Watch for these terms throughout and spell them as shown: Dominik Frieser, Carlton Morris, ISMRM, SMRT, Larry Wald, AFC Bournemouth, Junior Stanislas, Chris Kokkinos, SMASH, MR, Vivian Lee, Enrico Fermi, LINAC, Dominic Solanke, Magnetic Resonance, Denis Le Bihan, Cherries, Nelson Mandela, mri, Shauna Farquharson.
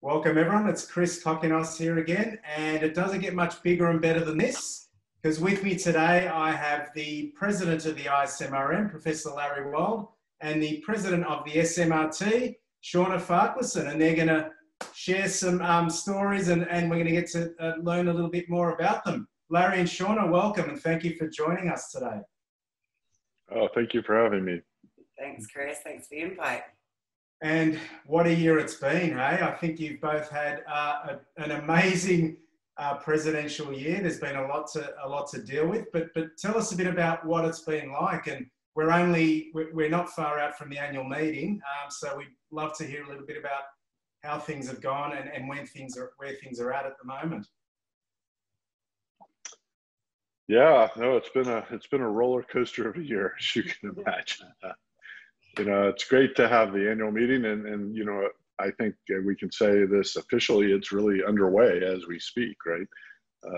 Welcome everyone, it's Chris Kokkinos here again, and it doesn't get much bigger and better than this, because with me today I have the President of the ISMRM, Professor Larry Wald, and the President of the SMRT, Shauna Farquharson, and they're going to share some stories and we're going to get to learn a little bit more about them. Larry and Shauna, welcome and thank you for joining us today. Oh, thank you for having me. Thanks Chris, thanks for the invite. And what a year it's been, eh? I think you've both had an amazing presidential year. There's been a lot to deal with, but tell us a bit about what it's been like. And we're not far out from the annual meeting, so we'd love to hear a little bit about how things have gone and where things are at the moment. Yeah, no, it's been a roller coaster of a year, as you can imagine. You know, it's great to have the annual meeting and you know, I think we can say this officially, it's really underway as we speak, right?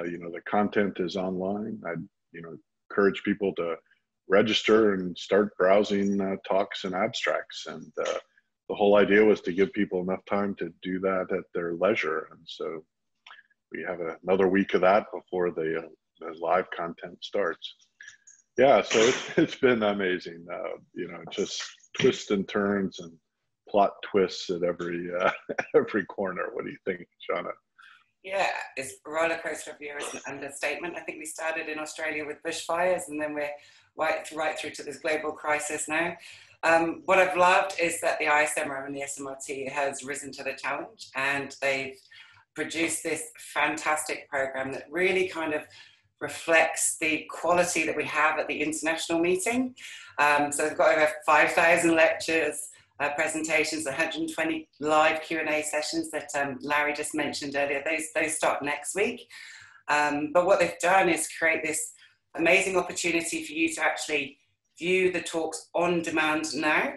You know, the content is online. I'd, you know, encourage people to register and start browsing talks and abstracts. And the whole idea was to give people enough time to do that at their leisure. And so we have another week of that before the live content starts. Yeah, so it's been amazing, you know, just twists and turns and plot twists at every corner. What do you think, Shauna? Yeah, it's roller coaster of year is an understatement. I think we started in Australia with bushfires and then we're right through to this global crisis now. What I've loved is that the ISMRM and the SMRT has risen to the challenge and they've produced this fantastic program that really kind of reflects the quality that we have at the international meeting. So we've got over 5,000 lectures, presentations, 120 live Q&A sessions that Larry just mentioned earlier. Those start next week. But what they've done is create this amazing opportunity for you to actually view the talks on demand now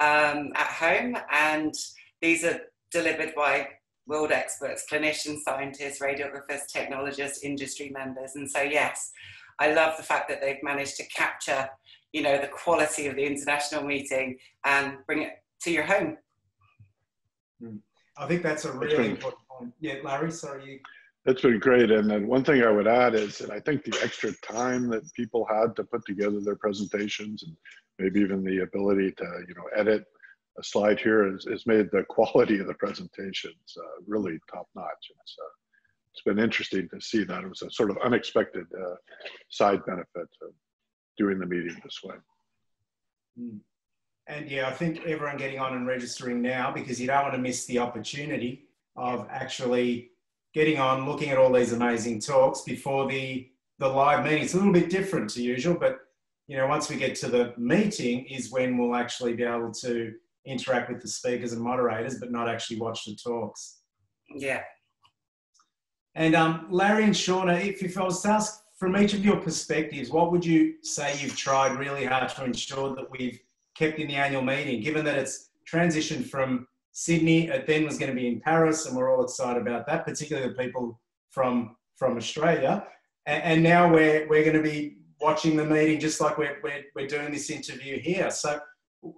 at home. And these are delivered by world experts, clinicians, scientists, radiographers, technologists, industry members. And so, yes, I love the fact that they've managed to capture, you know, the quality of the international meeting and bring it to your home. I think that's a really important point. Yeah, Larry, sorry. That's been great. And then one thing I would add is that I think the extra time that people had to put together their presentations and maybe even the ability to, you know, edit a slide here has made the quality of the presentations really top notch. And so it's been interesting to see that. It was a sort of unexpected side benefit of doing the meeting this way. And yeah, I think everyone getting on and registering now, because you don't want to miss the opportunity of actually getting on, looking at all these amazing talks before the live meeting. It's a little bit different to usual, but you know, once we get to the meeting is when we'll actually be able to interact with the speakers and moderators, but not actually watch the talks. Yeah. And Larry and Shauna, if I was to ask from each of your perspectives, what would you say you've tried really hard to ensure that we've kept in the annual meeting, given that it's transitioned from Sydney, it then was going to be in Paris, and we're all excited about that, particularly the people from Australia. And now we're going to be watching the meeting just like we're doing this interview here. So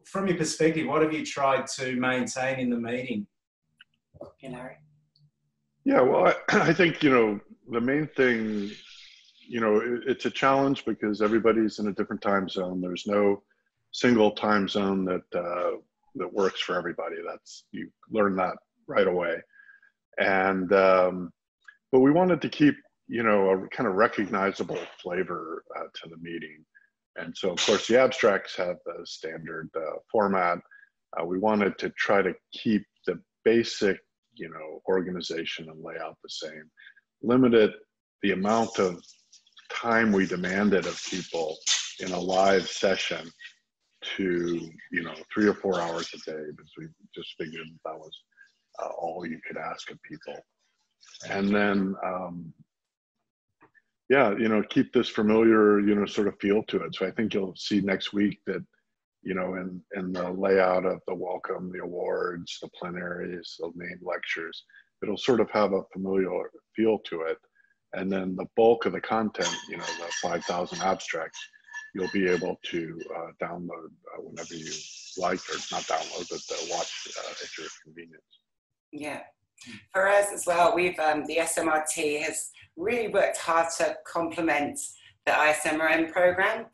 from your perspective, what have you tried to maintain in the meeting? Yeah, well, I think, you know, the main thing, you know, it's a challenge because everybody's in a different time zone. There's no single time zone that works for everybody. That's, you learn that right away. And, but we wanted to keep, you know, a kind of recognizable flavor to the meeting. And so, of course, the abstracts have the standard format. We wanted to try to keep the basic, you know, organization and layout the same. Limited the amount of time we demanded of people in a live session to, you know, 3 or 4 hours a day, because we just figured that was all you could ask of people. And then, yeah, you know, keep this familiar, you know, sort of feel to it. So I think you'll see next week that, you know, in the layout of the welcome, the awards, the plenaries, the main lectures, it'll sort of have a familiar feel to it. And then the bulk of the content, you know, the 5,000 abstracts, you'll be able to download whenever you like, or not download, but watch at your convenience. Yeah, For us as well, we've the SMRT has really worked hard to complement the ISMRM program.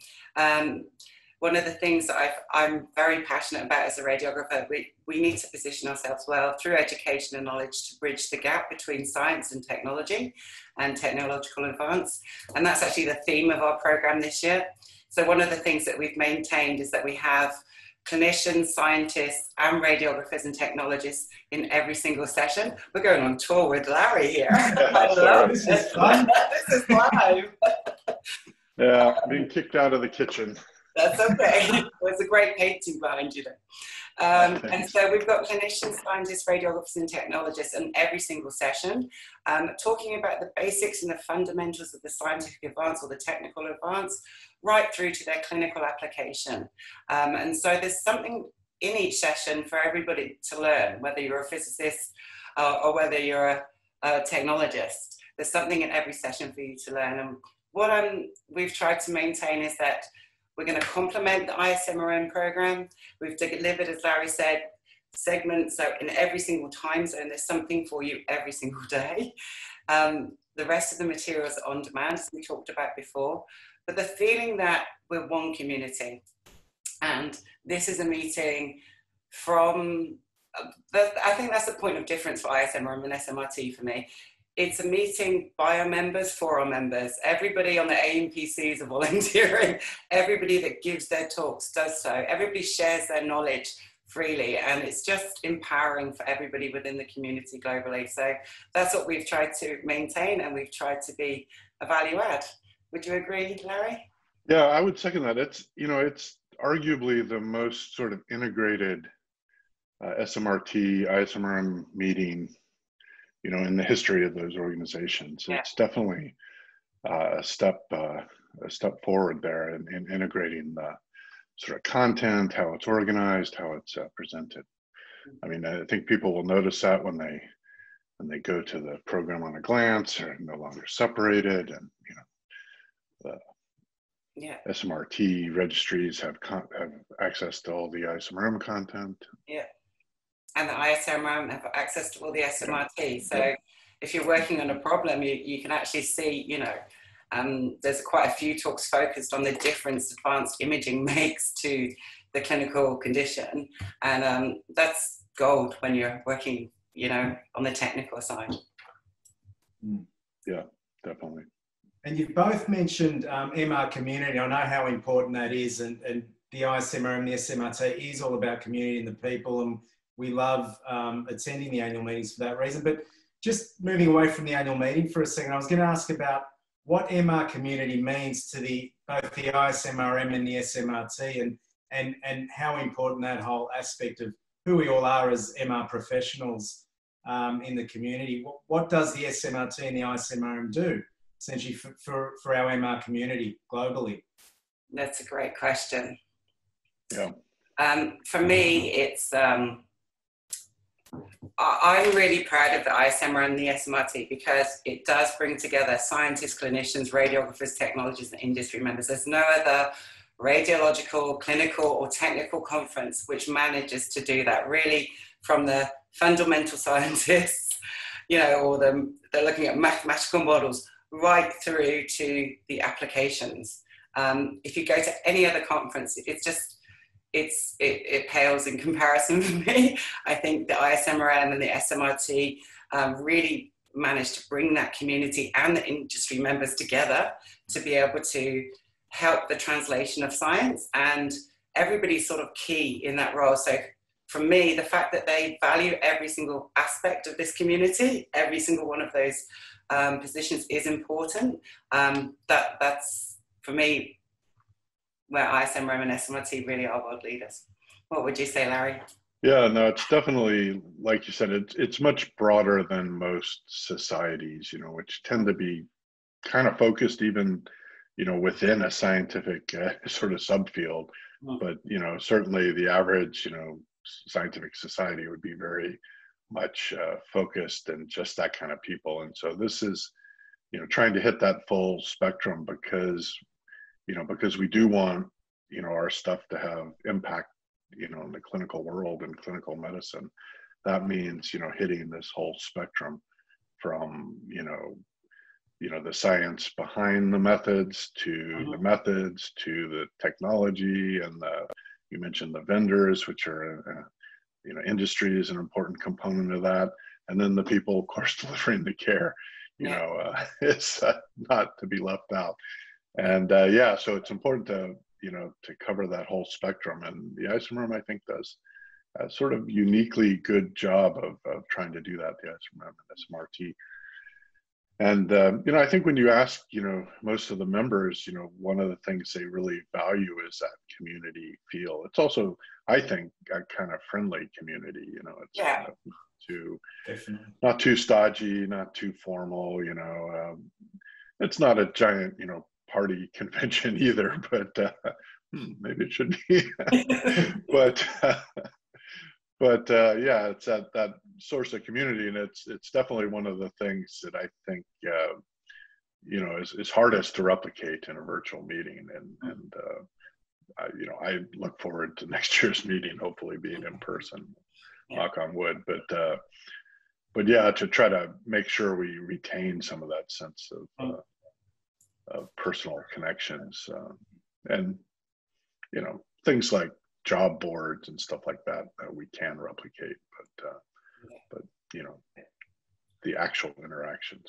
One of the things that I'm very passionate about as a radiographer, we need to position ourselves well through education and knowledge to bridge the gap between science and technology and technological advance. And that's actually the theme of our program this year. So one of the things that we've maintained is that we have clinicians, scientists, and radiographers and technologists in every single session. We're going on tour with Larry here. Sorry, this is fun. This is live. Yeah, being kicked out of the kitchen. That's okay. There's a great painting behind you there. And so we've got clinicians, scientists, radiographers, and technologists in every single session, talking about the basics and the fundamentals of the scientific advance or the technical advance, right through to their clinical application. And so there's something in each session for everybody to learn, whether you're a physicist or whether you're a technologist. There's something in every session for you to learn. And what we've tried to maintain is that we're going to complement the ISMRM program. We've delivered, as Larry said, segments, so in every single time zone, there's something for you every single day. The rest of the materials are on demand, as we talked about before, but the feeling that we're one community. And this is a meeting from, I think that's the point of difference for ISMRM and SMRT for me. It's a meeting by our members, for our members. Everybody on the AMPCs are volunteering. Everybody that gives their talks does so. Everybody shares their knowledge freely, and it's just empowering for everybody within the community globally. So that's what we've tried to maintain, and we've tried to be a value add. Would you agree, Larry? Yeah, I would second that. It's, you know, it's arguably the most sort of integrated SMRT, ISMRM meeting, you know, in the history of those organizations. Yeah. It's definitely a step forward there in integrating the sort of content, how it's organized, how it's presented. I mean, I think people will notice that when they go to the program on a glance, they're no longer separated, and you know, the SMRT registries have access to all the ISMRM content. Yeah. And the ISMRM have access to all the SMRT. So if you're working on a problem, you can actually see, you know, there's quite a few talks focused on the difference advanced imaging makes to the clinical condition. And that's gold when you're working, you know, on the technical side. Yeah, definitely. And you've both mentioned MR community. I know how important that is. And the ISMRM, the SMRT is all about community and the people. And we love attending the annual meetings for that reason. But just moving away from the annual meeting for a second, I was going to ask about what MR community means to both the ISMRM and the SMRT, and how important that whole aspect of who we all are as MR professionals in the community. What does the SMRT and the ISMRM do essentially for our MR community globally? That's a great question. Yeah. For me, it's... I'm really proud of the ISMRM and the SMRT because it does bring together scientists, clinicians, radiographers, technologists, and industry members. There's no other radiological, clinical, or technical conference which manages to do that, really, from the fundamental scientists, you know, or they're looking at mathematical models, right through to the applications. If you go to any other conference, it's just... It pales in comparison for me. I think the ISMRM and the SMRT really managed to bring that community and the industry members together to be able to help the translation of science, and everybody's sort of key in that role. So for me, the fact that they value every single aspect of this community, every single one of those positions is important. That's, for me, where ISMRM and SMRT really are world leaders. What would you say, Larry? Yeah, no, it's definitely, like you said, it's much broader than most societies, you know, which tend to be kind of focused even, you know, within a scientific sort of subfield. Mm. But, you know, certainly the average, you know, scientific society would be very much focused and just that kind of people. And so this is, you know, trying to hit that full spectrum because we do want, you know, our stuff to have impact, you know, in the clinical world and clinical medicine. That means, you know, hitting this whole spectrum from, you know, the science behind the methods to the methods to the technology and the, you mentioned the vendors, which are, you know, industry is an important component of that. And then the people, of course, delivering the care, you know, it's not to be left out. And yeah, so it's important to, you know, to cover that whole spectrum. And the ISMRM, I think, does a sort of uniquely good job of trying to do that, the ISMRM and SMRT. And, you know, I think when you ask, you know, most of the members, you know, one of the things they really value is that community feel. It's also, I think, a kind of friendly community, you know, it's kind of not too stodgy, not too formal, you know, it's not a giant, you know, party convention either, but maybe it should be, but yeah, it's that source of community, and it's definitely one of the things that I think you know is hardest to replicate in a virtual meeting, and you know, I look forward to next year's meeting, hopefully being in person, knock on wood, but yeah, to try to make sure we retain some of that sense of personal connections, and you know, things like job boards and stuff like that that we can replicate, but you know, the actual interactions.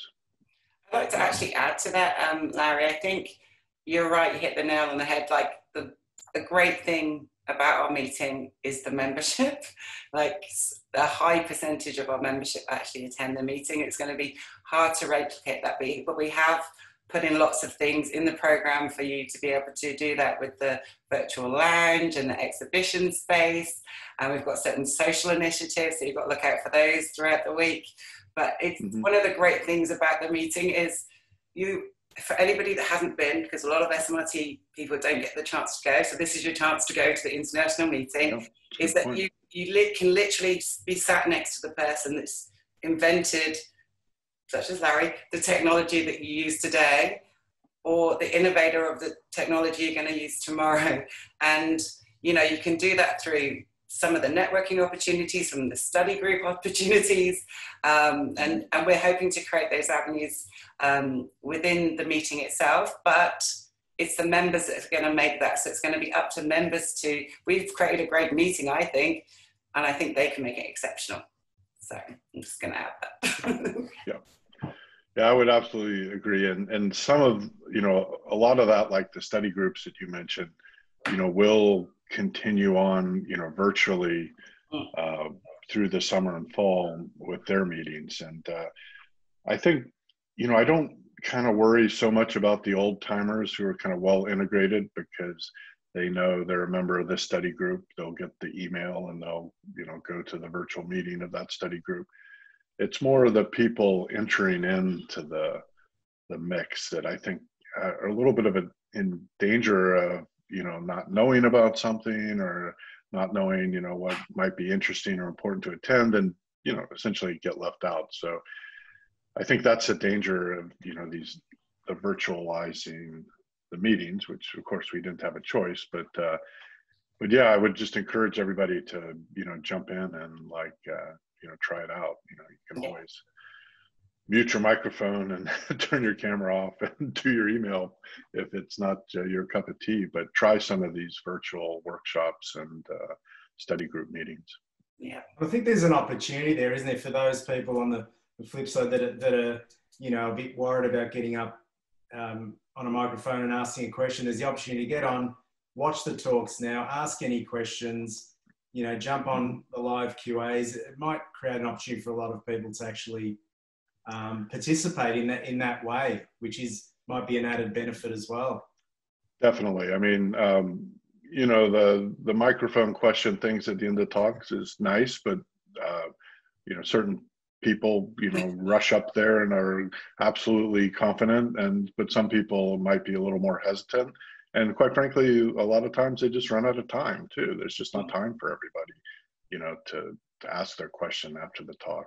I'd like to actually add to that, Larry. I think you're right. You hit the nail on the head. Like the great thing about our meeting is the membership. Like a high percentage of our membership actually attend the meeting. It's going to be hard to replicate that, but we have put in lots of things in the program for you to be able to do that, with the virtual lounge and the exhibition space. And we've got certain social initiatives, so you've got to look out for those throughout the week. But it's one of the great things about the meeting is you, for anybody that hasn't been, because a lot of SMRT people don't get the chance to go, so this is your chance to go to the international meeting, is that you can literally be sat next to the person that's invented, such as Larry, the technology that you use today, or the innovator of the technology you're going to use tomorrow. And, you know, you can do that through some of the networking opportunities, from the study group opportunities, and we're hoping to create those avenues within the meeting itself, but it's the members that are going to make that. So it's going to be up to members to, we've created a great meeting, I think, and I think they can make it exceptional. So I'm just going to add that. Yeah, I would absolutely agree. And some of, you know, a lot of that, like the study groups that you mentioned, you know, will continue on, you know, virtually through the summer and fall with their meetings. And I think, you know, I don't kind of worry so much about the old timers who are kind of well integrated, because they know they're a member of this study group. They'll get the email and they'll, you know, go to the virtual meeting of that study group. It's more of the people entering into the mix that I think are a little bit of in danger of, you know, not knowing about something, or not knowing, you know, what might be interesting or important to attend, and, you know, essentially get left out. So I think that's a danger of, you know, the virtualizing the meetings, which of course we didn't have a choice, but yeah, I would just encourage everybody to, you know, jump in and like, you know, try it out. You know, you can always mute your microphone and turn your camera off and do your email if it's not your cup of tea, but try some of these virtual workshops and study group meetings. Yeah, I think there's an opportunity there, isn't there, for those people on the flip side that are, you know, a bit worried about getting up on a microphone and asking a question. There's the opportunity to get on, watch the talks now, ask any questions, you know, jump on the live QAs. It might create an opportunity for a lot of people to actually participate in that way, which might be an added benefit as well. Definitely. I mean, you know, the microphone question things at the end of talks is nice, but you know, certain people, you know, rush up there and are absolutely confident, but some people might be a little more hesitant. And quite frankly, a lot of times they just run out of time too. There's just not time for everybody, you know, to ask their question after the talk.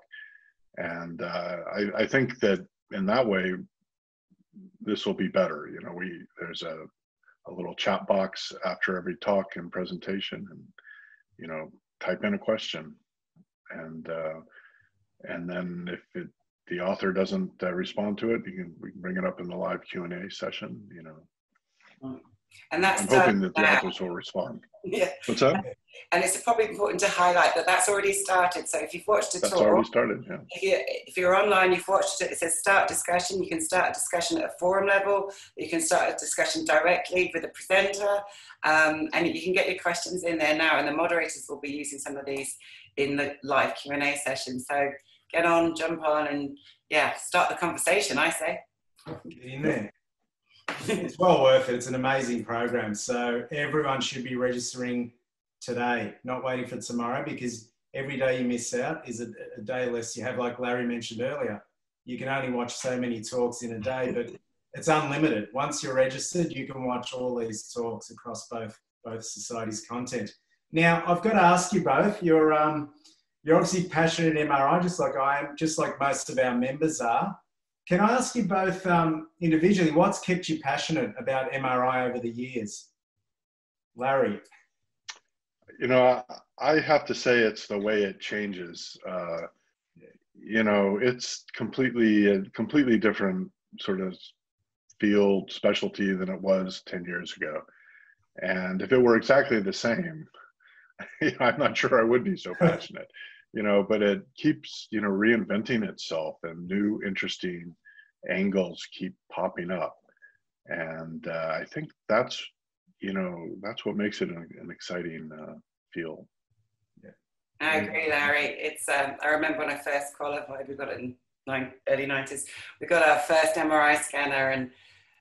And I think that in that way, this will be better. You know, there's a little chat box after every talk and presentation, and, you know, type in a question and then if it, the author doesn't respond to it, we can bring it up in the live Q&A session. You know, and that's I'm hoping that the authors will respond. Yeah. What's that? And it's probably important to highlight that that's already started. So if you've watched a talk, that's already started. Yeah. If you're online, you've watched it. It says start discussion. You can start a discussion at forum level. You can start a discussion directly with the presenter, and you can get your questions in there now. And the moderators will be using some of these in the live Q&A session. So get on, jump on, and yeah, start the conversation. I say. Get in there. It's well worth it. It's an amazing program. So everyone should be registering today, not waiting for tomorrow, because every day you miss out is a day less you have. Like Larry mentioned earlier, you can only watch so many talks in a day, but it's unlimited. Once you're registered, you can watch all these talks across both societies' content. Now, I've got to ask you both, you're obviously passionate in MRI, just like I am, just like most of our members are. Can I ask you both individually, what's kept you passionate about MRI over the years? Larry. You know, I have to say it's the way it changes. You know, it's a completely different sort of field specialty than it was 10 years ago. And if it were exactly the same, I'm not sure I would be so passionate, you know, but it keeps, you know, reinventing itself, and new interesting angles keep popping up. And I think that's, you know, that's what makes it an exciting field. Yeah. I agree, Larry. It's I remember when I first qualified, we got it in early 90s, we got our first MRI scanner, and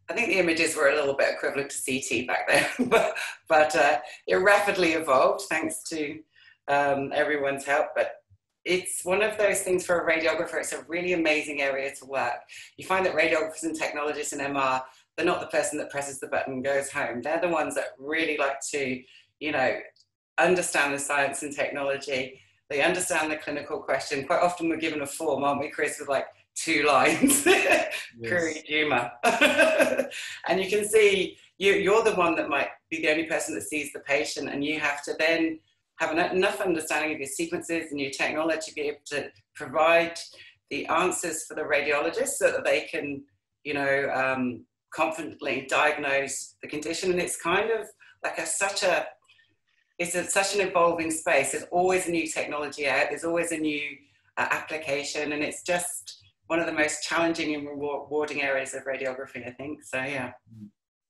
I think the images were a little bit equivalent to CT back then, but it rapidly evolved thanks to everyone's help. But it's one of those things for a radiographer, it's a really amazing area to work. You find that radiographers and technologists in MR, they're not the person that presses the button and goes home. They're the ones that really like to, you know, understand the science and technology. They understand the clinical question. Quite often we're given a form, aren't we, Chris, with like 2 lines, query humour. And you can see you're the one that might be the only person that sees the patient, and you have to then have enough understanding of your sequences and your technology to be able to provide the answers for the radiologist so that they can, you know, confidently diagnose the condition. And it's kind of like such an evolving space. There's always a new technology out, there's always a new application, and it's just one of the most challenging and rewarding areas of radiography, I think. So yeah.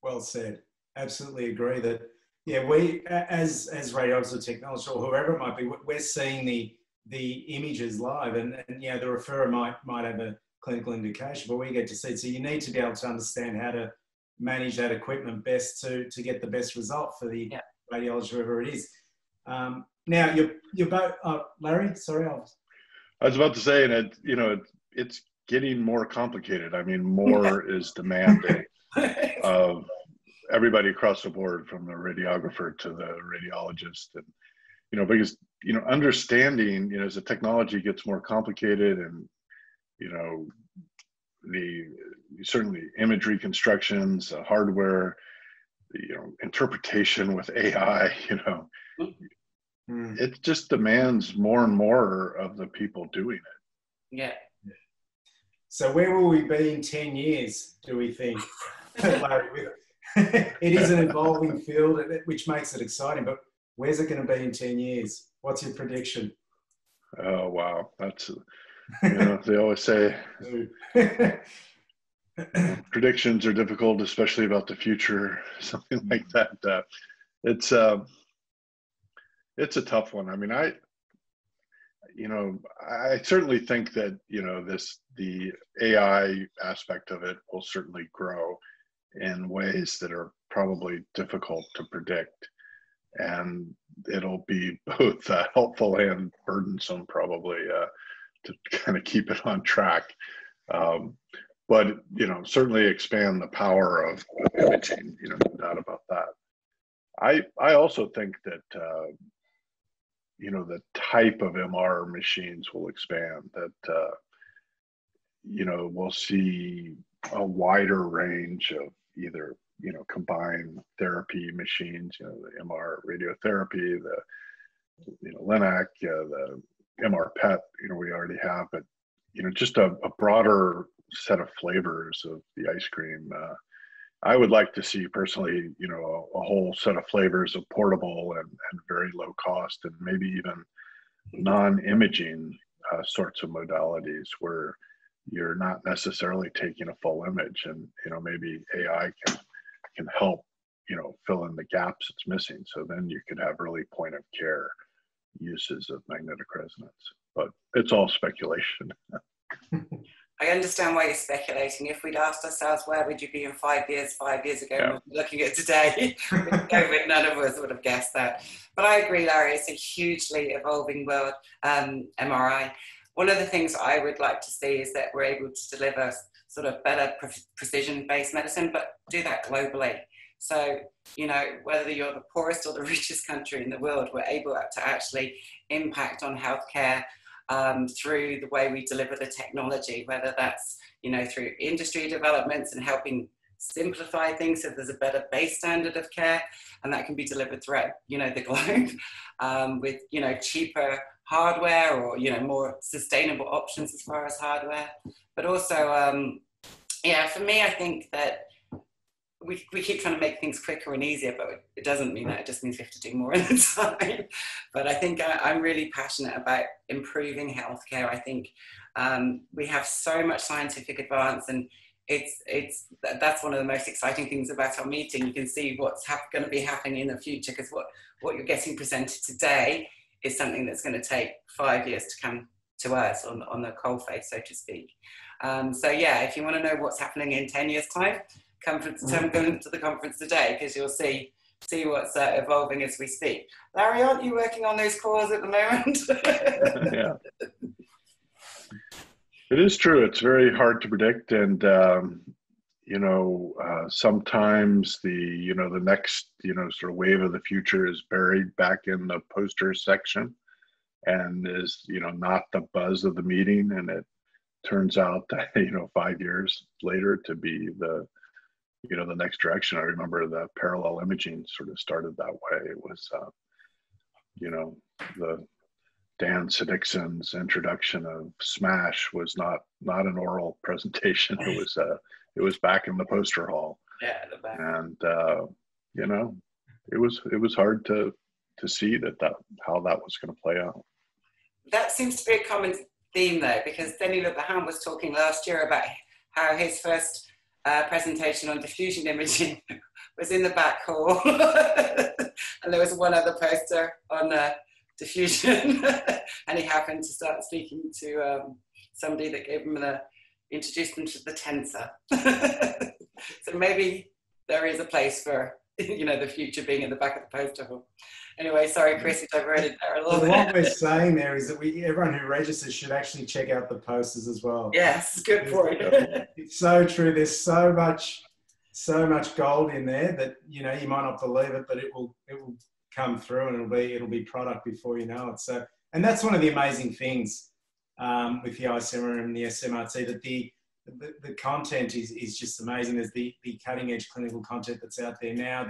Well said. Absolutely agree that, yeah, we as radiographers or technologists or whoever it might be, we're seeing the images live, and you know, the referrer might have a clinical indication, but we get to see. So you need to be able to understand how to manage that equipment best to get the best result for the radiologist, whoever it is. Now, you're both, Larry, sorry. I was about to say, and you know, it's getting more complicated. I mean, more is demanding of everybody across the board, from the radiographer to the radiologist. And, you know, because, you know, understanding, you know, as the technology gets more complicated, and you know, certainly image reconstructions, hardware, you know, interpretation with AI, you know, it just demands more and more of the people doing it. Yeah. So where will we be in 10 years, do we think? It is an evolving field, which makes it exciting, but where's it going to be in 10 years? What's your prediction? Oh, wow. That's... You know, they always say predictions are difficult, especially about the future, something like that. It's a tough one. I mean, you know, I certainly think that, you know, the AI aspect of it will certainly grow in ways that are probably difficult to predict, and it'll be both helpful and burdensome, probably. To kind of keep it on track, but you know, certainly expand the power of imaging. You know, no doubt about that. I also think that you know, the type of MR machines will expand. That you know, we'll see a wider range of either, you know, combined therapy machines. You know, the MR radiotherapy, the, you know, LINAC, the MR PET, we already have, but, just a broader set of flavors of the ice cream. I would like to see personally, a whole set of flavors of portable and very low cost, and maybe even non-imaging sorts of modalities where you're not necessarily taking a full image, and, maybe AI can help, fill in the gaps it's missing. So then you could have really point of care uses of magnetic resonance, but it's all speculation. I understand why you're speculating. If we'd asked ourselves, where would you be in 5 years, 5 years ago, yeah, looking at today, COVID, none of us would have guessed that. But I agree, Larry, it's a hugely evolving world, MRI. One of the things I would like to see is that we're able to deliver sort of better precision-based medicine, but do that globally. So, whether you're the poorest or the richest country in the world, we're able to actually impact on healthcare through the way we deliver the technology, whether that's, through industry developments and helping simplify things so there's a better base standard of care, and that can be delivered throughout, the globe with, cheaper hardware or, more sustainable options as far as hardware. But also, yeah, for me, I think that we keep trying to make things quicker and easier, but it doesn't mean that. It just means we have to do more in the time. But I think I'm really passionate about improving healthcare. I think we have so much scientific advance, and that's one of the most exciting things about our meeting. You can see what's going to be happening in the future, because what you're getting presented today is something that's going to take 5 years to come to us on the coal face, so to speak. So yeah, if you want to know what's happening in 10 years time, come to the conference today, because you'll see what's evolving as we speak. Larry, aren't you working on those cores at the moment? Yeah. It is true. It's very hard to predict, and sometimes the the next sort of wave of the future is buried back in the poster section, and is not the buzz of the meeting, and it turns out that 5 years later to be the the next direction. I remember the parallel imaging sort of started that way. It was, the Dan Siddickson's introduction of SMASH was not an oral presentation. It was back in the poster hall. Yeah, the back. And it was hard to see that how that was going to play out. That seems to be a common theme though, because Denis Le Bihan was talking last year about how his first presentation on diffusion imaging was in the back hall, and there was one other poster on diffusion, and he happened to start speaking to somebody that introduced him to the tensor. So maybe there is a place for the future being in the back of the poster hall. Anyway, sorry, Chris, if I've read it there a little bit. What we're saying there is that everyone who registers should actually check out the posters as well. Yes, good point. It's so true. There's so much gold in there that you might not believe it, but it will come through, and it'll be product before you know it. So, and that's one of the amazing things with the ISMRM and the SMRT, that the content is just amazing. There's the cutting edge clinical content that's out there now.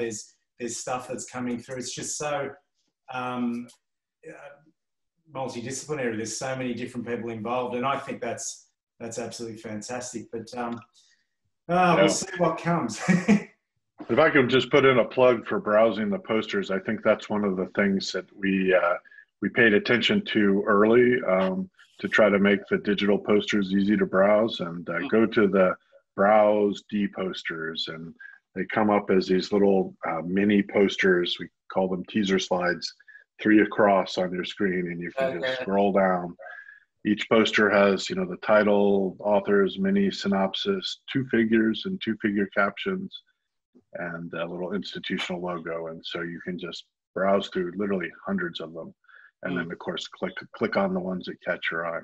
There's stuff that's coming through. It's just so multidisciplinary. There's so many different people involved, and I think that's absolutely fantastic. But we'll see what comes. If I could just put in a plug for browsing the posters, I think that's one of the things that we paid attention to early to try to make the digital posters easy to browse, and go to the browse D posters, and they come up as these little mini posters. We call them teaser slides, 3 across on your screen, and you can just scroll down. Each poster has, the title, authors, mini synopsis, 2 figures and 2-figure captions, and a little institutional logo. And so you can just browse through literally hundreds of them, and then of course click on the ones that catch your eye.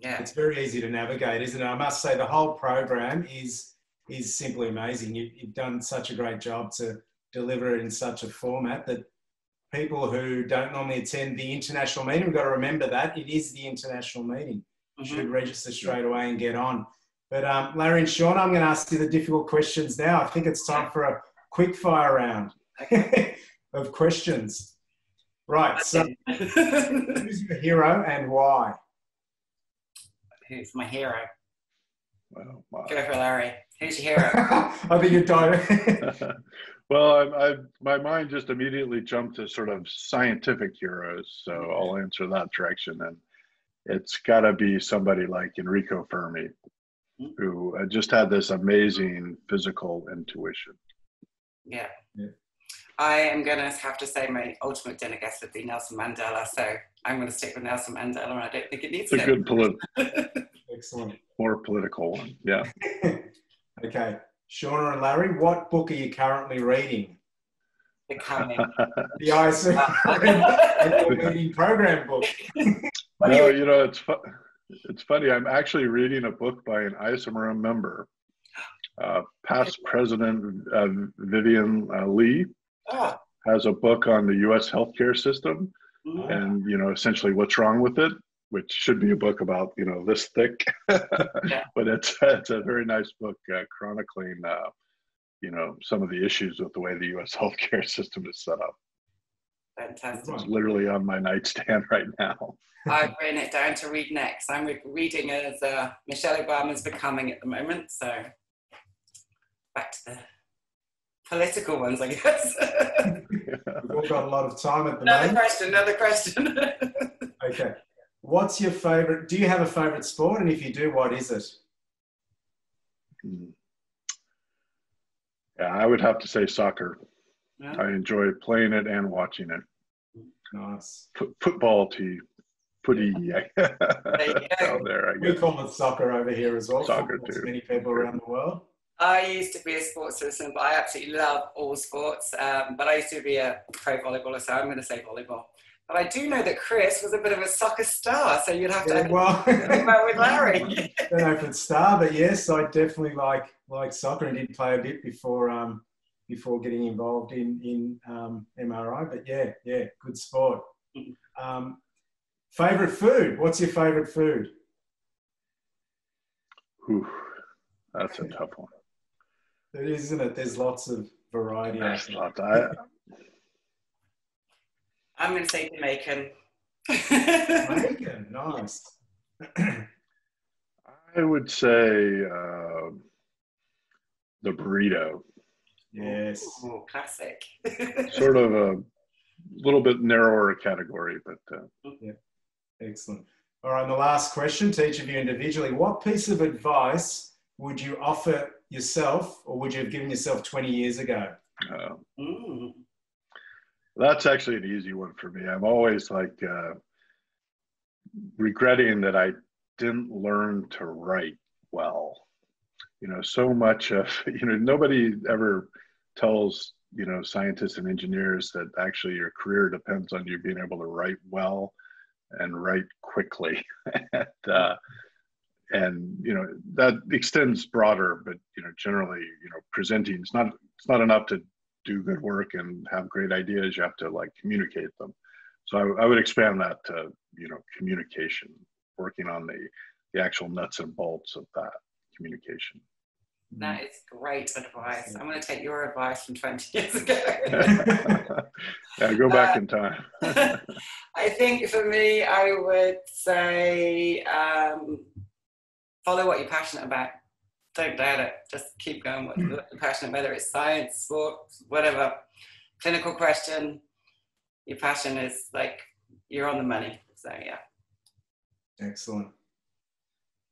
Yeah, it's very easy to navigate, isn't it? I must say the whole program is simply amazing. You've done such a great job to deliver it in such a format that people who don't normally attend the international meeting, we've got to remember that, it is the international meeting, should register straight away and get on. But Larry and Shauna, I'm going to ask you the difficult questions now. I think it's time for a quick fire round of questions. Right, so who's your hero and why? Who's my hero? Well, go for Larry. Who's your hero? I think you're tired. Well, my mind just immediately jumped to sort of scientific heroes, so I'll answer that direction. And it's got to be somebody like Enrico Fermi, who just had this amazing physical intuition. Yeah. I am going to have to say my ultimate dinner guest would be Nelson Mandela, so I'm going to stick with Nelson Mandela, and I don't think it needs to. It's a good political. Excellent. More political one, yeah. Okay. Shauna and Larry, what book are you currently reading? Becoming. The ISMRM reading program book. No, you know, it's funny. I'm actually reading a book by an ISMRM member, past president Vivian Lee. Has a book on the U.S. healthcare system, and essentially what's wrong with it, which should be a book about this thick, but it's a very nice book chronicling some of the issues with the way the U.S. healthcare system is set up. Fantastic! It's literally on my nightstand right now. I've written it down to read next. I'm reading as Michelle Obama's Becoming at the moment, so back to the political ones, I guess. We've got a lot of time at the moment. Another question. Okay. What's your favorite? Do you have a favorite sport? And if you do, what is it? Yeah, I would have to say soccer. Yeah. I enjoy playing it and watching it. Nice. Footy. Yeah. Down there, I guess. We call it soccer over here as well. Soccer too. Many people around the world. I used to be a sports person, but I absolutely love all sports. But I used to be a pro volleyballer, so I'm going to say volleyball. But I do know that Chris was a bit of a soccer star, so you'd have to with Larry. An open star, but yes, I definitely like soccer and did play a bit before getting involved in MRI. But yeah, good sport. Favorite food? What's your favorite food? Ooh, that's a tough one. It is, isn't it? There's lots of variety. I'm going to say Jamaican. Jamaican, nice. I would say the burrito. Yes. Ooh, classic. Sort of a little bit narrower category, but. Yeah. Excellent. All right, and the last question to each of you individually. What piece of advice would you offer yourself, or would you have given yourself 20 years ago? That's actually an easy one for me. I'm always like regretting that I didn't learn to write well. So much of, nobody ever tells, scientists and engineers that actually your career depends on you being able to write well and write quickly. And that extends broader, but generally, presenting, it's not enough to do good work and have great ideas. You have to communicate them. So I would expand that to communication, working on the actual nuts and bolts of that communication. That is great advice. I'm going to take your advice from 20 years ago. Go back in time. I think for me, I would say follow what you're passionate about. Don't doubt it. Just keep going with what you're passionate about, whether it's science, sports, whatever. Clinical question. Your passion is you're on the money. So, yeah. Excellent.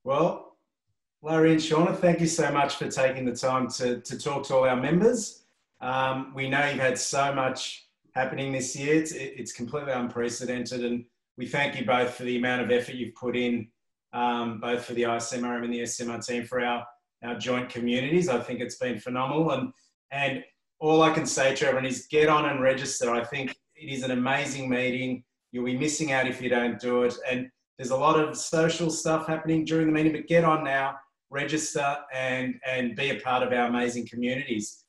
Well, Larry and Shauna, thank you so much for taking the time to talk to all our members. We know you've had so much happening this year. It's completely unprecedented, and we thank you both for the amount of effort you've put in, both for the ISMRM and the SMRT team, for our joint communities. I think it's been phenomenal. And all I can say to everyone is get on and register. I think it is an amazing meeting. You'll be missing out if you don't do it. And there's a lot of social stuff happening during the meeting, but get on now, register and be a part of our amazing communities.